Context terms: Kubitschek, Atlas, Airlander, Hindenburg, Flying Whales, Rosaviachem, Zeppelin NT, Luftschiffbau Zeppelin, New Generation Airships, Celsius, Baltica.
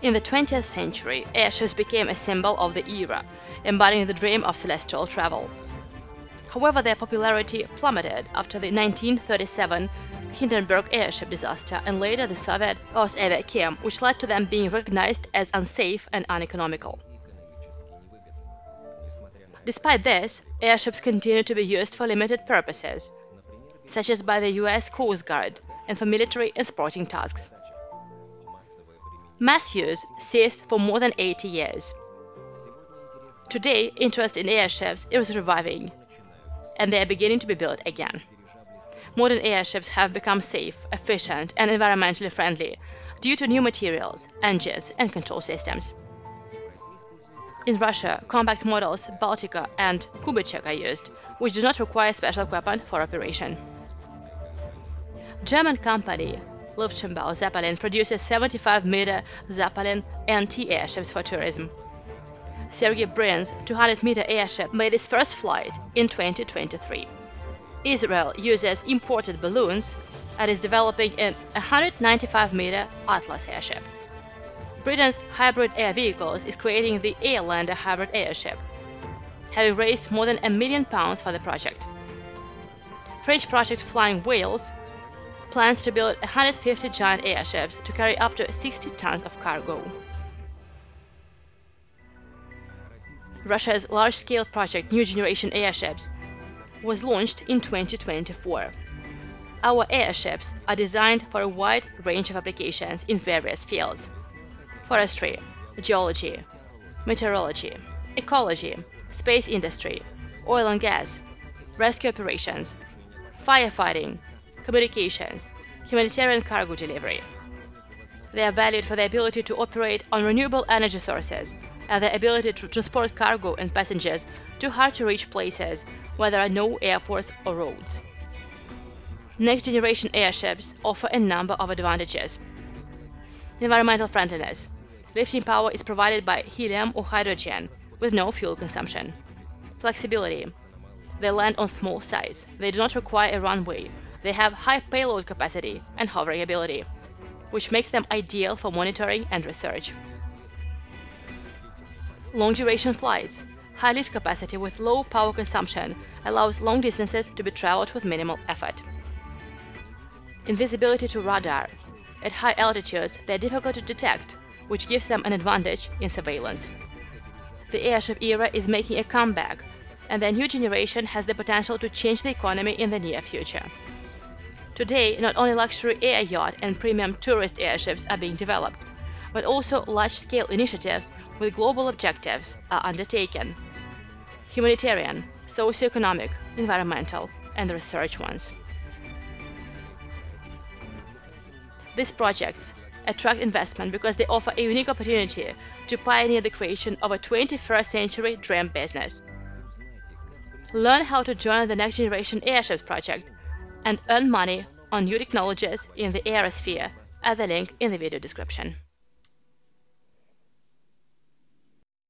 In the 20th century, airships became a symbol of the era, embodying the dream of celestial travel. However, their popularity plummeted after the 1937 Hindenburg airship disaster and later the Soviet Rosaviachem, which led to them being recognized as unsafe and uneconomical. Despite this, airships continue to be used for limited purposes, such as by the US Coast Guard and for military and sporting tasks. Mass use ceased for more than 80 years. Today, interest in airships is reviving, and they are beginning to be built again. Modern airships have become safe, efficient, and environmentally friendly due to new materials, engines, and control systems. In Russia, compact models Baltica and Kubitschek are used, which do not require special equipment for operation. German company Luftschiffbau Zeppelin produces 75-meter Zeppelin NT airships for tourism. Sergey Brin's 200-meter airship made its first flight in 2023. Israel uses imported balloons and is developing an 195-meter Atlas airship. Britain's hybrid air vehicles is creating the Airlander hybrid airship, having raised more than £1 million for the project. French project Flying Whales plans to build 150 giant airships to carry up to 60 tons of cargo. Russia's large-scale project New Generation Airships was launched in 2024. Our airships are designed for a wide range of applications in various fields: forestry, geology, meteorology, ecology, space industry, oil and gas, rescue operations, firefighting, communications, humanitarian cargo delivery. They are valued for their ability to operate on renewable energy sources and their ability to transport cargo and passengers to hard-to-reach places where there are no airports or roads. Next-generation airships offer a number of advantages. Environmental friendliness. Lifting power is provided by helium or hydrogen with no fuel consumption. Flexibility. They land on small sites. They do not require a runway. They have high payload capacity and hovering ability, which makes them ideal for monitoring and research. Long-duration flights. High lift capacity with low power consumption allows long distances to be traveled with minimal effort. Invisibility to radar. At high altitudes, they are difficult to detect, which gives them an advantage in surveillance. The airship era is making a comeback, and their new generation has the potential to change the economy in the near future. Today, not only luxury air yacht and premium tourist airships are being developed, but also large-scale initiatives with global objectives are undertaken: humanitarian, socio-economic, environmental, and research ones. These projects attract investment because they offer a unique opportunity to pioneer the creation of a 21st century dream business. Learn how to join the Next Generation Airships project and earn money on new technologies in the aerosphere at the link in the video description.